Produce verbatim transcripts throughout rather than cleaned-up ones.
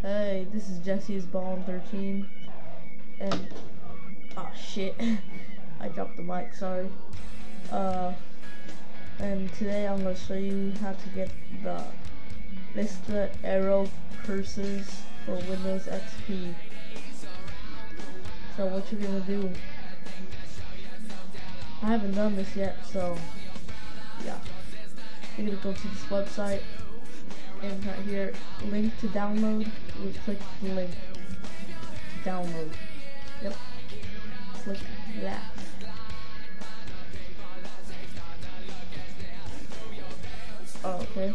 Hey, this is Jesse's Ball thirteen, and oh shit, I dropped the mic. Sorry. Uh, and today I'm gonna show you how to get the Mister Arrow Cursors for Windows X P. So what you're gonna do? I haven't done this yet, so yeah. You're gonna go to this website. And right here, link to download. We click the link to download. Yep. Click that. Oh, okay.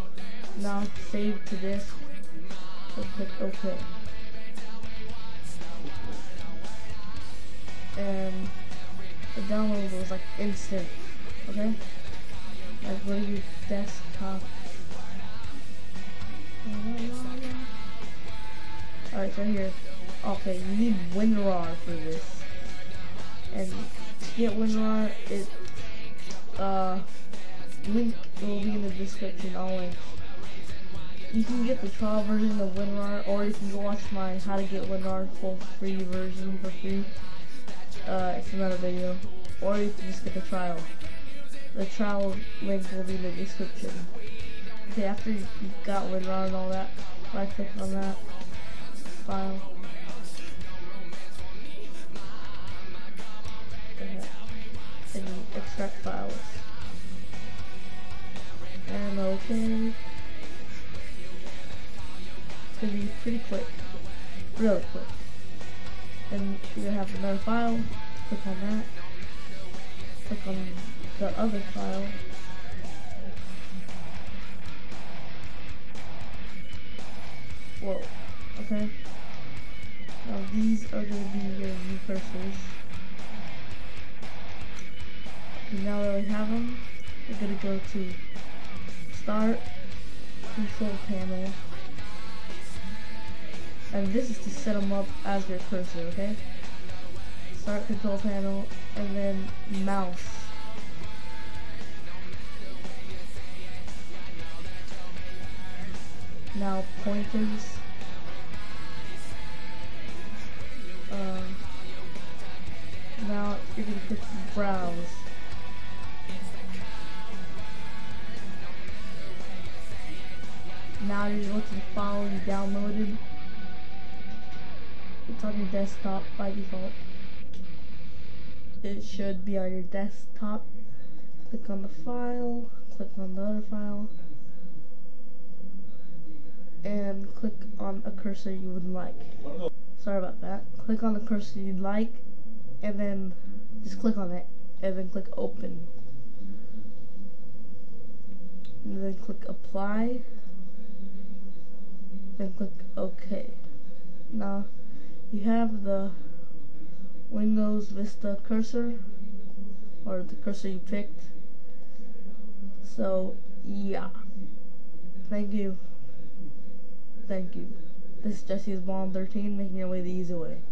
Now save to this. So click OK. And the download was like instant. Okay. Like go to your desktop. Alright, so here, okay, you need WinRAR for this, and to get WinRAR, it, uh, link will be in the description, I'll link. You can get the trial version of WinRAR, or you can go watch my how to get WinRAR full free version for free, uh, it's another video, or you can just get the trial. The trial link will be in the description. Okay, after you got WinRAR and all that, right click on that file. Okay. And you extract files. And okay. It's gonna be pretty quick. Really quick. And you're gonna have another file. Click on that. Click on the other file. Whoa, okay. Now these are going to be your new cursors. And now that we have them, we're going to go to Start, Control Panel. And this is to set them up as your cursor, okay? Start, Control Panel, and then Mouse. Now pointers, uh, now you're going to click browse, now you're going to look to the file you downloaded, it's on your desktop by default, it should be on your desktop, click on the file, click on the other file, and click on a cursor you would like. Sorry about that. Click on the cursor you'd like, and then just click on it, and then click open. And then click apply, then click OK. Now, you have the Windows Vista cursor, or the cursor you picked. So, yeah. Thank you. Thank you. This is Jesse's Bomb thirteen, making your way the easy way.